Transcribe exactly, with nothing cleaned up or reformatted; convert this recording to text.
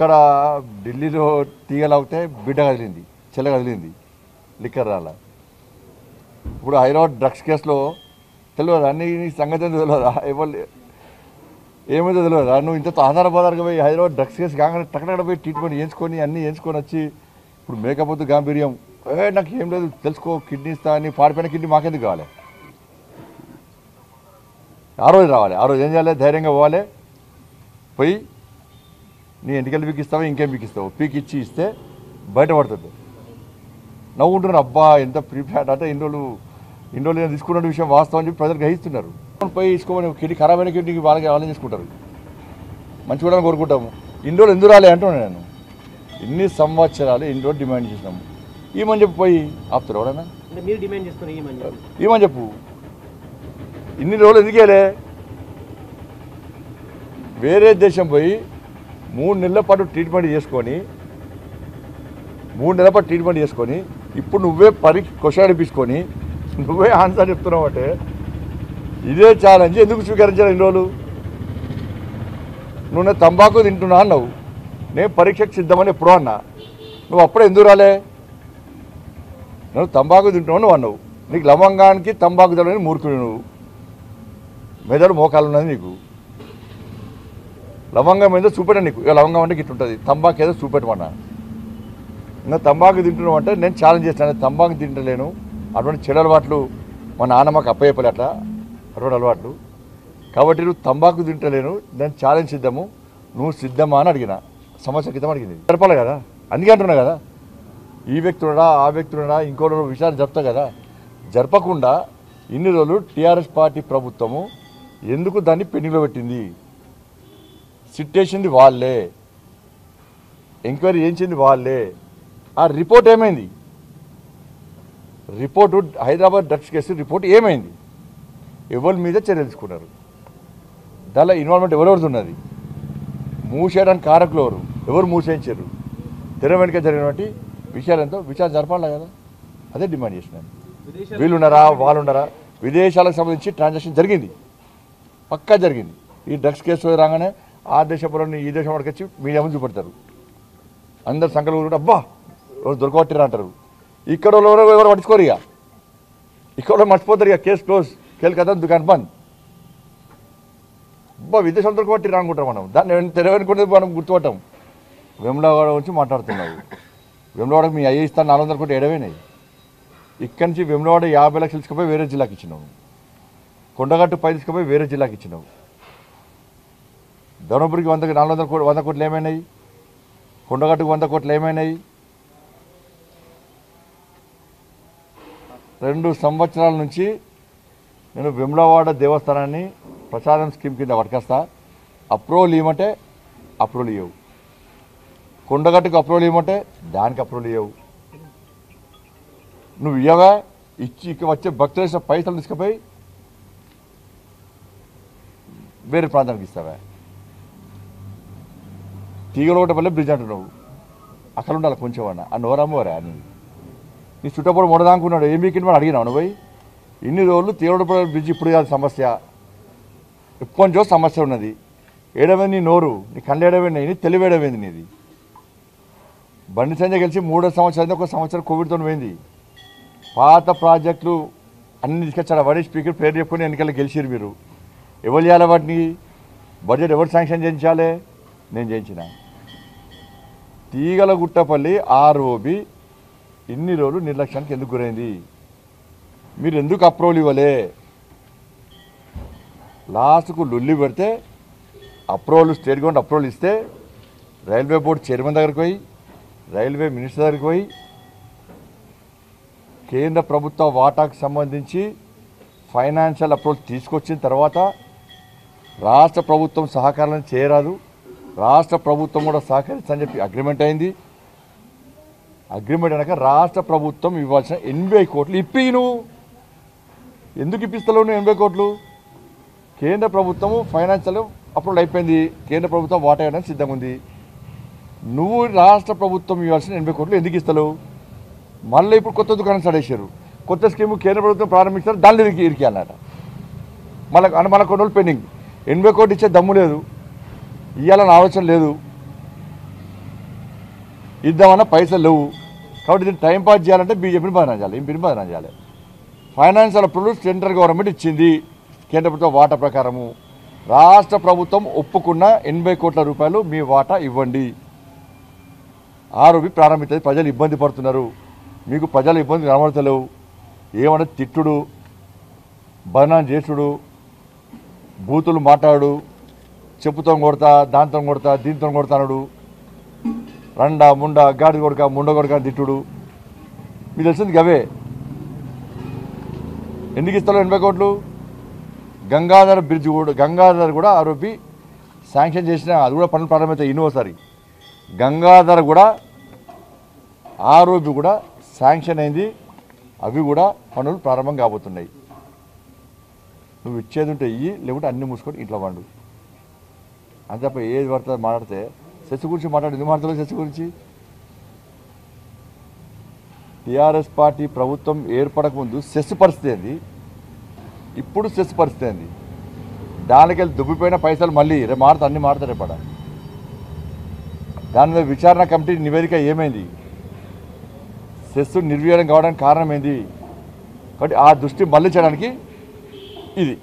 ఇక్కడ ఢిల్లీలో తీగలాగితే బిడ్డ కదిలింది, చెల్ల కదిలింది, లిక్కర్ రాలా. ఇప్పుడు హైదరాబాద్ డ్రగ్స్ కేసులో తెలియదు అన్ని సంగతి అని తెలియదా, ఎవరు ఏమైతే తెలియదా? నువ్వు ఇంత ఆధార పదార్థంగా పోయి హైదరాబాద్ డ్రగ్స్ కేసు కాగానే టక్కన పోయి ట్రీట్మెంట్ చేయించుకొని అన్నీ చేయించుకొని వచ్చి ఇప్పుడు మేకప్ వద్దు గాంభీర్యం, ఏ నాకు ఏం లేదు తెలుసుకో కిడ్నీ ఇస్తా అని పాడిపోయిన కిడ్నీ మాకెందుకు కావాలి? ఆ రోజు రావాలి, ఆ రోజు ఏం చేయాలి, ధైర్యంగా పోవాలి, పోయి నీ ఎంటికలు పీకి ఇస్తావా ఇంకేం పీకి ఇస్తావు, పీకి ఇచ్చి ఇస్తే బయటపడుతుంది. నవ్వుకుంటున్నారు, అబ్బా ఎంత ప్రీప్లాన్ అంటే ఇన్ని రోజులు ఇన్ని రోజులు నేను తీసుకున్న విషయం వాస్తవం చెప్పి ప్రజలు గ్రహిస్తున్నారు. పోయి ఇసుకోమని కిడ్నీ ఖరాబైన కిడ్నీకి వాళ్ళకి ఆలోచన చేసుకుంటారు, మంచి కూడా కోరుకుంటాము. ఇన్ని రోజులు ఎందుకు రాలే అంటున్నాను నేను, ఇన్ని సంవత్సరాలు ఇన్ని రోజులు డిమాండ్ చేసినాము, ఏమని చెప్పి పోయి ఆపుతారు ఎవరైనా? ఏమని చెప్పు, ఇన్ని రోజులు ఎందుకేలే? వేరే దేశం పోయి మూడు నెలల పాటు ట్రీట్మెంట్ చేసుకొని మూడు నెలల పాటు ట్రీట్మెంట్ చేసుకొని ఇప్పుడు నువ్వే పరి క్వశ్చన్ అనిపించుకొని నువ్వే ఆన్సర్ చెప్తున్నావు అంటే ఇదే ఛాలెంజ్ ఎందుకు స్వీకరించారు? ఇన్ని రోజులు నువ్వు నేను తంబాకు తింటున్నా అన్నావు, నేను పరీక్షకు సిద్ధమని ఎప్పుడో అన్నా, నువ్వు అప్పుడే ఎందుకు రాలే? నువ్వు తంబాకు తింటున్నావు నువ్వు అన్నావు, నీకు లవంగానికి తంబాకు తెలియని మూర్ఖుడు నువ్వు, మెదడు మోకాలు ఉన్నది నీకు, లవంగం ఏదో చూపెట్టా నీకు, ఇక లవంగం అంటే ఇట్లుంటుంది, తంబాకు ఏదో చూపెట్టమన్నా. ఇంకా తంబాకు తింటున్నావు అంటే నేను ఛాలెంజ్ చేస్తాను, తంబాకు తింటలేను, అటువంటి చెడు అలవాట్లు మా నాన్న మాకు అప్పచెప్పలే అట్లా అటువంటి అలవాట్లు, కాబట్టి నువ్వు తంబాకు తింటలేను, నేను ఛాలెంజ్ సిద్ధము, నువ్వు సిద్ధమా అని అడిగిన సమస్య క్రితం అడిగింది జరపాలి కదా, అందుకే అంటున్నా కదా ఈ వ్యక్తి ఉన్నాడా ఆ వ్యక్తి ఉన్నాడా ఇంకో విషయాలు జరుపుతా కదా, జరపకుండా ఇన్ని రోజులు టీఆర్ఎస్ పార్టీ ప్రభుత్వము ఎందుకు దాన్ని పెండింగ్లో పెట్టింది? సిట్టేసింది వాళ్ళే, ఎంక్వైరీ చేయించింది వాళ్ళే, ఆ రిపోర్ట్ ఏమైంది? Report Hyderabad drugs case report ఏమైంది? ఎవరి మీద చర్యలు తీసుకున్నారు? దానిలో ఇన్వాల్వ్మెంట్ ఎవరెవరుతున్నది? మూసేయడానికి కారకులు ఎవరు, ఎవరు మూసేయించారు, తెర వెనుక జరిగినటువంటి విషయాలతో విచారణ జరపాలి కదా, అదే డిమాండ్ చేసినాను. వీళ్ళున్నారా వాళ్ళున్నారా? విదేశాలకు సంబంధించి ట్రాన్సాక్షన్ జరిగింది, పక్కా జరిగింది. ఈ డ్రగ్స్ కేసు రాగానే ఆ దేశంలోని ఈ దేశం వాడికి వచ్చి మీడియా ముందు చూపెడతారు, అందరు సంకలు కూడా అబ్బా రోజు దొరకబట్టిరా అంటారు, ఇక్కడ ఎవరు పట్టుకోరు, ఇక ఇక్కడ మర్చిపోతారు, ఇక కేసు క్లోజ్ కేల్ కదా దుకాన్ బంద్, అబ్బా విదేశం దొరకబట్టిరా అనుకుంటాం మనం, దాన్ని తెరవనుకునే మనం గుర్తుపట్టాం. వేములవాడ నుంచి మాట్లాడుతున్నావు, వేములవాడకు మీ అయ్యే ఇస్తాను నాలుగు వందల కోట్లు ఏడవేనాయి, ఇక్కడి నుంచి వేములవాడ యాభై లక్షలు తీసుకుపోయి వేరే జిల్లాకి ఇచ్చినావు, కొండగట్టు పై తీసుకుపోయి వేరే జిల్లాకి ఇచ్చినావు, ధర్మపురికి వంద నాలుగు వందల కోట్లు వంద కోట్లు ఏమైనాయి, కొండగట్టుకు వంద కోట్లు ఏమైనాయి? రెండు సంవత్సరాల నుంచి నేను వేములవాడ దేవస్థానాన్ని ప్రసాదం స్కీమ్ కింద పట్టుకొస్తా, అప్రూవల్ ఇవ్వమంటే అప్రూవల్ ఇవ్వవు, కొండగట్టుకు అప్రూవల్ ఇవ్వమంటే దానికి అప్రూవల్ ఇవ్వవు, నువ్వు ఇవ్వగా ఇచ్చి ఇక వచ్చే భక్తులు వేసిన పైసలు తీసుకుపోయి వేరే ప్రాంతానికి ఇస్తావా? తీగలోట వల్ల బ్రిడ్జ్ అంటున్నావు, అక్కడ ఉండాలి కొంచెం అన్న ఆ నోరమ్మోరా అని నీ చుట్టప్పుడు మొడదానుకున్నాడు, ఏం వీకెండ్ మనం అడిగినావు నువ్వు పోయి? ఇన్ని రోజులు తీగలోట బ్రిడ్జ్ ఇప్పుడు కాదు సమస్య, ఎప్పటి సమస్య ఉన్నది, ఏడవైంది నీ నోరు, నీ కళ్ళు ఏడవైంది, నీ తెలివి ఏడవైంది నీది. బండి సంజయ్ కలిసి మూడో సంవత్సరం ఒక సంవత్సరం కోవిడ్తో పోయింది, పాత ప్రాజెక్టులు అన్ని తీసుకొచ్చాడు వడే స్పీకర్ పేరు చెప్పుకొని ఎన్నికల్లో గెలిచారు మీరు, ఎవరు చేయాలి వాటిని? బడ్జెట్ ఎవరు శాంక్షన్ చేయించాలి? నేను చేయించిన. తీగలగుట్టపల్లి ఆర్ఓబి ఇన్ని రోజులు నిర్లక్ష్యానికి ఎందుకు గురైంది? మీరు ఎందుకు అప్రూవల్ ఇవ్వలే? లాస్ట్కు లొల్లి పెడితే అప్రూవల్ స్టేట్ గవర్నమెంట్ అప్రూవల్ ఇస్తే రైల్వే బోర్డు చైర్మన్ దగ్గరికి పోయి, రైల్వే మినిస్టర్ దగ్గరికి పోయి, కేంద్ర ప్రభుత్వ వాటాకు సంబంధించి ఫైనాన్షియల్ అప్రూవల్ తీసుకొచ్చిన తర్వాత రాష్ట్ర ప్రభుత్వం సహకారం చేయరాదు, రాష్ట్ర ప్రభుత్వం కూడా సహకరిస్తానని చెప్పి అగ్రిమెంట్ అయింది. అగ్రిమెంట్ అనక రాష్ట్ర ప్రభుత్వం ఇవ్వాల్సిన ఎనభై కోట్లు ఇప్పి నువ్వు ఎందుకు ఇప్పిస్తలేవు? నువ్వు ఎనభై కోట్లు కేంద్ర ప్రభుత్వము ఫైనాన్షియల్ అప్రూవల్ అయిపోయింది, కేంద్ర ప్రభుత్వం వాటా ఇవ్వడానికి సిద్ధంగా ఉంది, నువ్వు రాష్ట్ర ప్రభుత్వం ఇవ్వాల్సిన ఎనభై కోట్లు ఎందుకు ఇస్తలేవు? మళ్ళీ ఇప్పుడు కొత్త దుకాణం సడేశారు, కొత్త స్కీము కేంద్ర ప్రభుత్వం ప్రారంభించారు, దాన్ని ఇరికి ఇరికి అన్నట మళ్ళీ అని మళ్ళీ కొన్ని రోజులు పెండింగ్. ఎనభై కోట్లు ఇచ్చే దమ్ము లేదు, ఇవ్వాలని ఆలోచన లేదు, ఇద్దామన్న పైసలు లేవు కాబట్టి దీన్ని టైం పాస్ చేయాలంటే బీజేపీని బదనాం చేయాలి ఏం పిని బదనాం చేయాలి ఫైనాన్స్ అలా ప్రొడ్యూస్ సెంట్రల్ గవర్నమెంట్ ఇచ్చింది కేంద్ర ప్రభుత్వం వాటా ప్రకారము రాష్ట్ర ప్రభుత్వం ఒప్పుకున్న ఎనభై కోట్ల రూపాయలు మీ వాటా ఇవ్వండి ఆరోపి ప్రారంభించేది ప్రజలు ఇబ్బంది పడుతున్నారు మీకు ప్రజలు ఇబ్బంది కనబడతలేవు ఏమన్నా తిట్టుడు బదనాం చేసుడు బూతులు మాట్లాడు చెప్పుతో కొడతా దాంతో కొడతా దీంతో కొడతాడు రండా ముండ గాడి కొడక ముండ కొడక తిట్టుడు మీకు తెలిసింది గవే ఎందుకు ఇస్తారు ఎనభై కోట్లు గంగాధర్ బ్రిడ్జ్ కూడా గంగాధర్ కూడా ఆరోపి శాంక్షన్ చేసిన అది కూడా పనులు ప్రారంభమవుతాయి ఇన్నోసారి గంగాధర్ కూడా ఆరోపి కూడా శాంక్షన్ అయింది అవి కూడా పనులు ప్రారంభం కాబోతున్నాయి నువ్వు ఇచ్చేది ఉంటే ఇవి లేకుంటే అన్ని మూసుకొని ఇంట్లో వండు అని తప్ప ఏది పడుతుంది మాట్లాడితే శశి గురించి మాట్లాడు ఎందుకు మాట్లాడలేదు శశి గురించి టీఆర్ఎస్ పార్టీ ప్రభుత్వం ఏర్పడకముందు సెస్ పరిస్థితి ఏంది ఇప్పుడు సెస్ పరిస్థితి ఏంది దానికెళ్ళి దుబ్బిపోయిన పైసలు మళ్ళీ రేపు మారుతా అన్నీ మారుతాయి రేపడ దాని మీద విచారణ కమిటీ నివేదిక ఏమైంది సెస్ నిర్వీర్యం కావడానికి కారణం ఏంది కాబట్టి ఆ దృష్టి మళ్ళీ చేయడానికి ఇది